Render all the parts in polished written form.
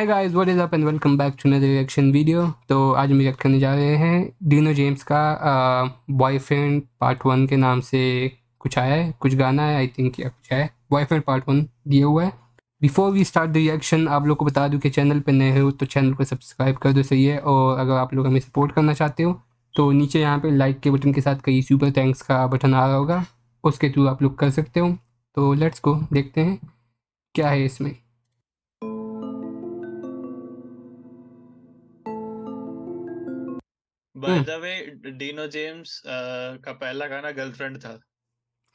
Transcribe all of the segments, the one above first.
Hey guys, what is up and welcome back to another reaction video। तो आज हम react करने जा रहे हैं डिनो जेम्स का बॉयफ्रेंड पार्ट वन के नाम से कुछ आया है, कुछ गाना है आई थिंक, या कुछ है बॉयफ्रेंड पार्ट वन दिया हुआ है। Before we start the reaction आप लोग को बता दूं कि चैनल पर नए हो तो चैनल को सब्सक्राइब कर दो, सही है। और अगर आप लोग हमें सपोर्ट करना चाहते हो तो नीचे यहाँ पर लाइक के बटन के साथ कई सुपर थैंक्स का बटन आ रहा होगा, उसके थ्रू आप लोग कर सकते हो। तो लेट्स गो, देखते हैं क्या है इसमें। By the way Dino James का पहला गाना गर्लफ्रेंड था।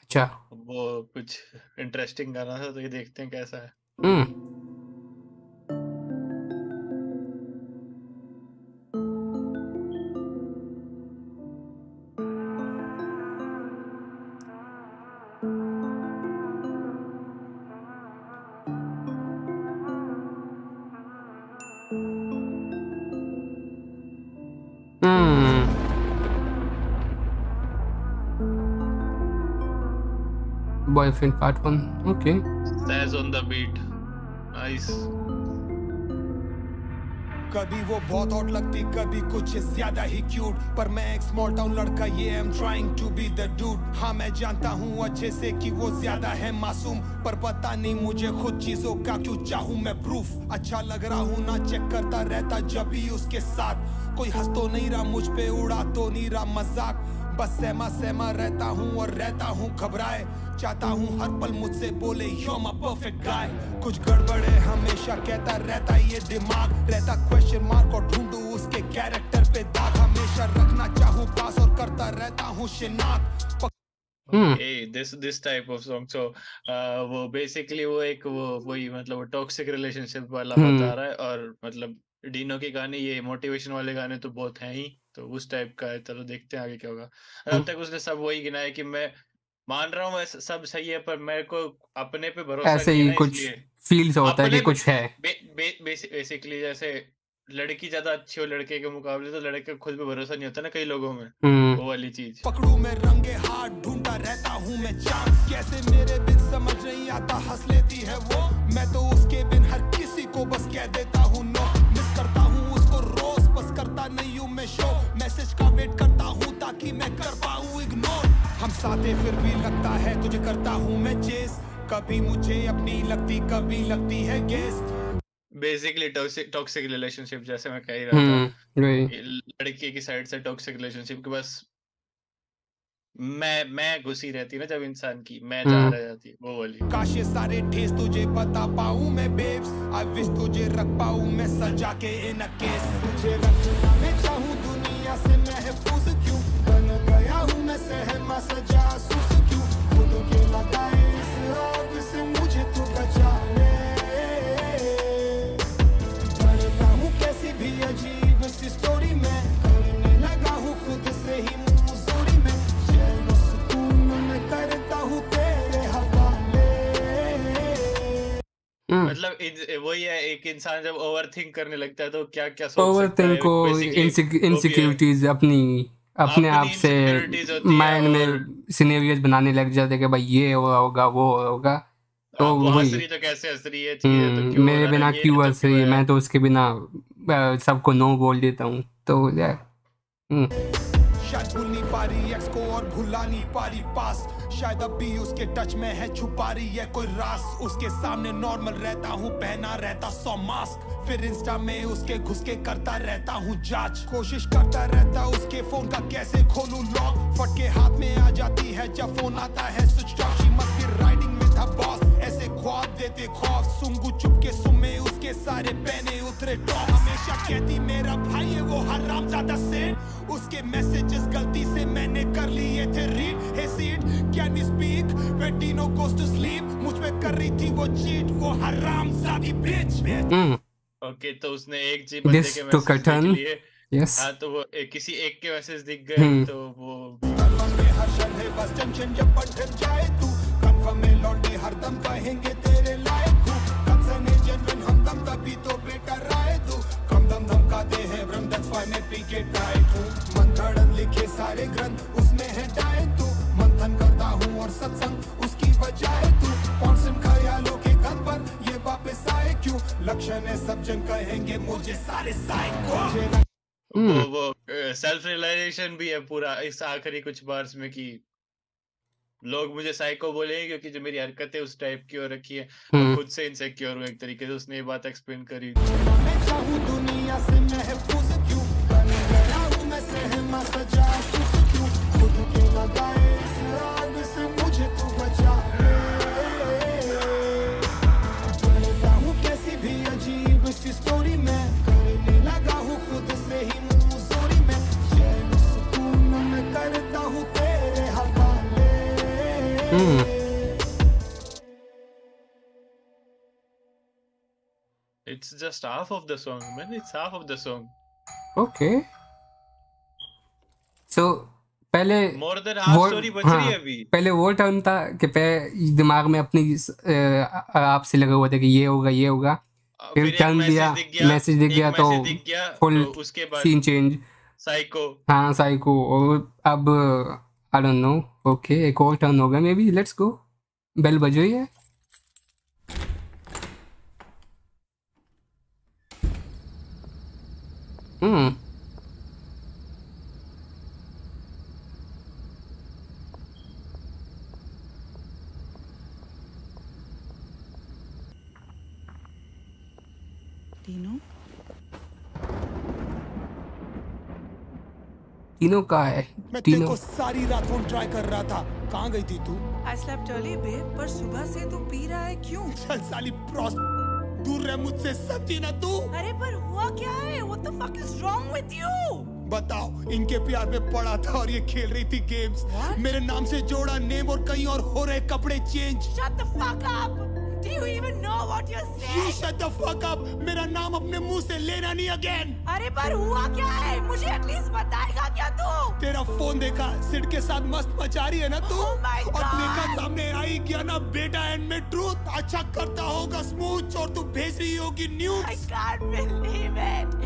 अच्छा, वो कुछ इंटरेस्टिंग गाना था, तो ये देखते हैं कैसा है। Boyfriend part 1, okay, stays on the beat, nice। कभी वो बहुत हॉट लगती, कभी कुछ ज्यादा ही क्यूट, पर मैं एक स्मॉल टाउन लड़का ये I am trying to be the dude. हाँ मैं जानता हूँ अच्छे से कि वो ज्यादा है मासूम, पर पता नहीं मुझे खुद चीजों का क्यों चाहूँ मैं प्रूफ। अच्छा लग रहा हूँ ना, चेक करता रहता जब भी उसके साथ, कोई हंस तो नहीं रहा मुझ पे, उड़ा तो नहीं रहा मजाक। बस सहमा सहमा रहता हूँ और रहता हूँ घबराए, चाहता हूँ हर पल मुझसे बोले यू माय परफेक्ट गाय। कुछ गड़बड़े हमेशा कहता रहता ये दिमाग, रहता क्वेश्चन मार्क और ढूंढू उसके कैरेक्टर पे दाग। हमेशा रखना चाहूँ पास और करता रहता हूँ शिनाख्त। Hey, this type of song, so वो basically वो एक वही मतलब वो toxic relationship वाला बता रहा है। और मतलब डीनो के गाने ये मोटिवेशन वाले गाने तो बहुत हैं ही, तो उस टाइप का है। चलो देखते हैं आगे क्या होगा। अब तक उसने सब वही गिना है कि मैं मान रहा हूँ सब सही है, पर मेरे को अपने पे भरोसा ऐसे ही कुछ फील्स होता है कि कुछ है। बेसिकली जैसे लड़की ज्यादा अच्छी हो लड़के के मुकाबले, तो लड़के को खुद पे भरोसा नहीं होता ना कई लोगों में, वो वाली चीज। पकड़ू मैं रंगे हाथ, ढूंढता रहता हूँ मैं चांस, कैसे मेरे बिन समझ नहीं आता, हंस लेती है वो। मैं तो उसके बिन हर किसी को बस कह देता हूँ नो, मिस करता हूँ उसको रोज, बस करता नहीं हूँ मैं शो। मैसेज का वेट करता हूँ ताकि मैं कर पाऊँ इग्नोर, हम साथे फिर भी लगता है तुझे करता हूँ मैं चेस। कभी मुझे अपनी लगती, कभी लगती है गेस। बेसिकली टॉक्सिक रिलेशनशिप, जैसे मैं कह ही रहा था लड़के की साइड से टॉक्सिक रिलेशनशिप के बस मैं घुसी रहती ना, जब इंसान की मैं जा रह जाती वो वाली। काश ये सारे ठेस तुझे बता पाऊं मैं बेब्स, आई विश तुझे रख पाऊं मैं सजा के इन अ केस। तुझे रखना मैं चाहूं दुनिया से महफूज, क्यों बन गया हूं मैं सहमा सजा सुस, क्यों खुद के लगाए इस आग से मुझे तू बचा ले। अजीब सी स्टोरी में करने लगा हूँ खुद से ही मजबूरी में, चैन सुकून में करता हूँ तेरे हवाले। मतलब वही है, एक इंसान जब ओवरथिंक करने लगता है तो क्या क्या सोचता है। ओवरथिंक को इनसिक्योरिटीज अपने आप से माइंड में सिनेरियोज बनाने लग जाते कि भाई ये होगा वो होगा, तो वही तो कैसे हंस रही है, तो मेरे बिना क्यों हंस रही है, मैं तो उसके बिना सबको नो बोल देता हूँ। तो शायद भूल नहीं पा रही एक्स को और भुला नहीं पा रही पास्ट, शायद अब भी उसके टच में है, छुपा रही है कोई रास। उसके सामने नॉर्मल रहता हूँ, पहना रहता 100 मास्क, फिर इंस्टा में उसके घुस के करता रहता हूँ जांच। कोशिश करता रहता उसके फोन का कैसे खोलूं लॉक, फट के हाथ में आ जाती है जब फोन आता है switch off. She must be riding with her boss, ऐसे ख्वाब देते खौफ। सुंगू चुपके सुमे उसके सारे पहने उतरे टॉप, हमेशा कहती मेरा भाई है वो हरामजादा सेठ। उसके मैसेजेस गलती से मैंने कर लिए थे read, hey seed can you speak when Dino goes to sleep. मुझ पे कर रही थी वो चीट वो हरामजादी बिच। ओके तो उसने एक जी बंदे के मैसेज लिए, यस हाँ, तो वो किसी एक के मैसेज दिख गए तो वो बस टेंशन जब बंधन जाए तू कंफर्म में लौंडे हरदम कहेंगे तेरे लायक हूँ, कंसर्न है जेन्युइन हमदम तभी तो बेटर आए तू। कम दम धमकाते हैं ब्रह्म दैट्स व्हाई मैं पी के टाइट हूँ, मंथन लिखे सारे ग्रंथ उसमें है डाय तू। मंथन करता हूँ और सत्संग उसकी बजाय तू, कौन सिम ख्यालों के गन पर ये वापस आए क्यों, लक्षण है सब कहेंगे मुझे सारे वो सेल्फ रियलाइजेशन भी है पूरा इस आखिरी कुछ बार्स में कि लोग मुझे साइको बोलेंगे क्योंकि जो मेरी हरकतें उस टाइप की हो रखी है, तो खुद से इनसेक्योर हूं एक तरीके से। उसने ये बात एक्सप्लेन करी It's just half of the song, man. It's half of the song. Okay. So पहले more than half story बच रही है अभी। पहले वो टर्न था कि दिमाग में अपने आपसे लगा हुआ था कि ये होगा ये होगा, फिर टर्न दिया, मैसेज दिख गया तो फुल उसके बाद सीन चेंज साइको। हाँ साइको। और अब I don't know. Okay, एक और टर्न होगा maybe. Let's go. Bell बज रही है। तीनों का है। मैं तेरे को सारी रात फोन ट्राई कर रहा था, कहाँ गई थी तू? I slept early babe, पर सुबह से तू पी रहा है क्यों? चल साली दूर रह मुझसे, समझी ना तू? अरे पर हुआ क्या है? What the fuck is wrong with you? बताओ, इनके प्यार में पड़ा था और ये खेल रही थी गेम्स। मेरे नाम से जोड़ा नेम और कहीं और हो रहे कपड़े change. Shut the fuck up! Do you even know what you're saying? You shut the fuck up! मेरा नाम अपने मुंह से लेना नहीं अगेन। अरे पर हुआ क्या है? मुझे एटलीस्ट बताएगा क्या तू? तेरा फोन देखा, सिड के साथ मस्त मचा रही है ना तू? और देखा सामने आई क्या ना बेटा एंड में ट्रूथ। अच्छा करता होगा स्मूथ और तू भेज रही होगी news. I can't believe it.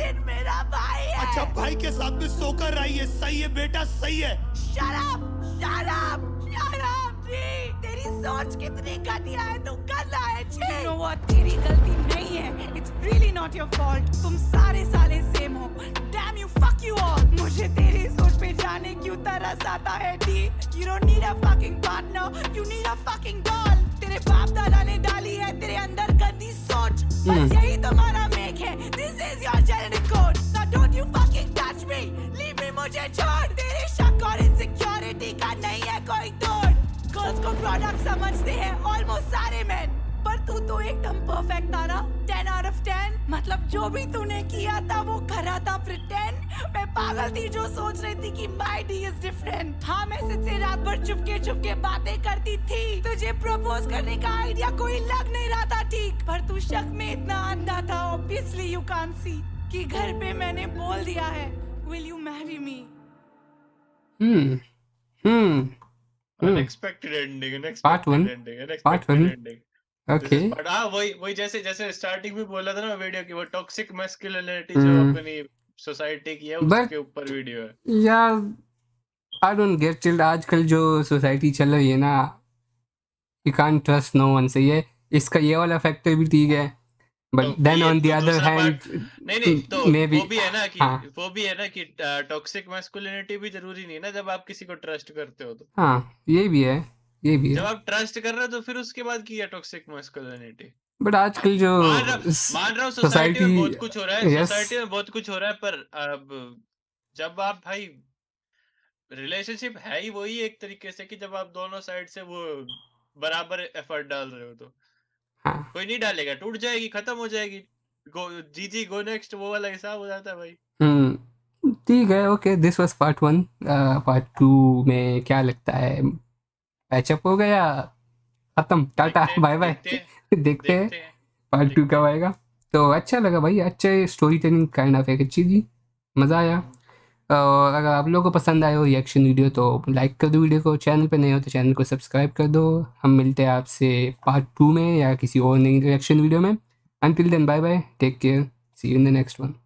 Sid मेरा भाई है। अच्छा भाई के साथ में सोकर आई है, सही है बेटा सही है। Shut up! Shut up! Shut up! तेरी सोच कितनी घटिया है, तू गधा है जी। You know what? तेरी गलती नहीं है। It's really not your fault. तुम सारे साले सेम हो। Damn you, fuck you all. मुझे तेरी सोच पे जाने क्यों तरस आता है जी? You don't need a fucking partner. You need a fucking doll. तेरे बाप दादा ने डाली है तेरे अंदर गंदी सोच। बस यही तुम्हारा मेक है। This is your genetic code. Now don't you fucking touch me. Leave me, मुझे छोड़। तेरे शक और इनसिक्योरिटी का नहीं है कोई तोड़। गर्ल्स को प्रोडक्ट समझते हैं ऑलमोस्ट सारे मैन, पर तू तो एकदम परफेक्ट था ना। 10 out of 10। मतलब जो भी तूने किया था वो करा था। प्रिटेंड मैं पागल थी जो सोच रही थी कि माय डी इज डिफरेंट। हाँ मैं सिर्फ रात भर चुपके बातें करती थी। तुझे प्रपोज करने का आइडिया कोई लग नहीं रहा था ठीक, पर तू शक में इतना अंधा था ऑब्वियसली यू कांट सी कि घर पे मैंने बोल दिया है will you marry me. Unexpected ending, unexpected part one ending. Okay. But वही जैसे स्टार्टिंग में बोला था ना वीडियो की, वो टॉक्सिक मैस्कुलिनिटी जो अपनी सोसाइटी की है उसके ऊपर वीडियो है। यार I don't get चिल्ड। आजकल जो सोसाइटी चल रही है ना, you can't trust no one से। ये इसका ये वाला फैक्टर भी ठीक है, but then on the other hand नहीं तो वो भी है ना कि टॉक्सिक मैस्कुलिनिटी भी जरूरी नहीं ना जब आप किसी को ट्रस्ट करते हो तो। हाँ ये भी है जब आप ट्रस्ट कर रहे हो तो फिर उसके बाद की है टॉक्सिक मैस्कुलिनिटी। बट आजकल जो मान रहा हूँ सोसाइटी में बहुत कुछ हो रहा है। सोसाइटी में बहुत कुछ हो रहा है, पर अब जब आप भाई रिलेशनशिप है ही वही एक तरीके से कि जब आप दोनों साइड से वो बराबर एफर्ट डाल रहे हो तो कोई नहीं डालेगा, टूट जाएगी, खत्म हो जाएगी। गो नेक्स्ट वो वाला हिसाब हो जाता है भाई। ठीक है okay. This was part 1। Part 2 में क्या लगता है पैचअप हो गया? खत्म, टाटा बाय बाय। देखते हैं पार्ट 2 कब आएगा। तो अच्छा लगा भाई, अच्छे स्टोरी टेलिंग काइंड ऑफ एक अच्छी थी, मज़ा आया। और अगर आप लोगों को पसंद आए हो रिएक्शन वीडियो तो लाइक कर दो वीडियो को। चैनल पे नए हो तो चैनल को सब्सक्राइब कर दो। हम मिलते हैं आपसे पार्ट 2 में या किसी और नई रिएक्शन वीडियो में। Until then bye bye, take care, see you in the next one.